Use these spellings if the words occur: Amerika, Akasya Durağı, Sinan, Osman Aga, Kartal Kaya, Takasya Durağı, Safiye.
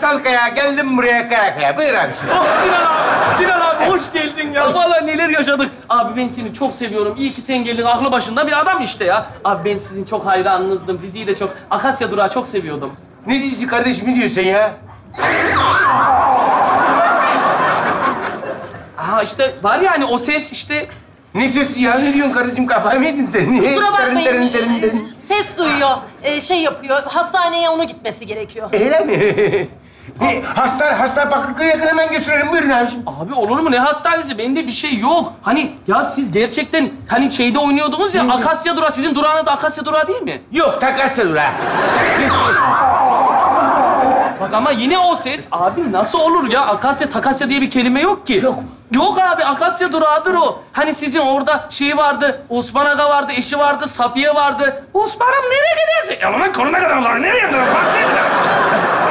Kartal Kaya, geldim buraya kaya kaya. Buyur abi Sinan. Oh Sinan abi, Sinan abi hoş geldin ya. Vallahi neler yaşadık. Abi ben seni çok seviyorum. İyi ki sen geldin. Aklı başında bir adam işte ya. Abi ben sizin çok hayranınızdım. Diziyi de çok, Akasya Durağı çok seviyordum. Ne dizisi kardeşim, ne diyorsun ya? Aha işte var ya hani o ses işte. Ne sesi ya? Ne diyorsun kardeşim? Kafayı mı yedin sen? Niye? Kusura bakmayın. Derin. Ses duyuyor, şey yapıyor. Hastaneye onu gitmesi gerekiyor. Öyle mi? Hasta Bakırköy'e yakın, hemen götürelim. Buyurun abiciğim. Abi olur mu? Ne hastanesi? Bende bir şey yok. Hani ya siz gerçekten hani şeyde oynuyordunuz ya, Akasya Durağı. Sizin durağınız da Akasya Durağı değil mi? Yok, Takasya Durağı. Bak ama yine o ses. Abi nasıl olur ya? Akasya, Takasya diye bir kelime yok ki. Yok mu? Yok abi, Akasya Durağı'dır o. Hani sizin orada şey vardı, Osman Aga vardı, eşi vardı, Safiye vardı. Osman'ım nereye gidersin? Ya lan koluna kadar, nereye gidersin? Taksiye gidersin.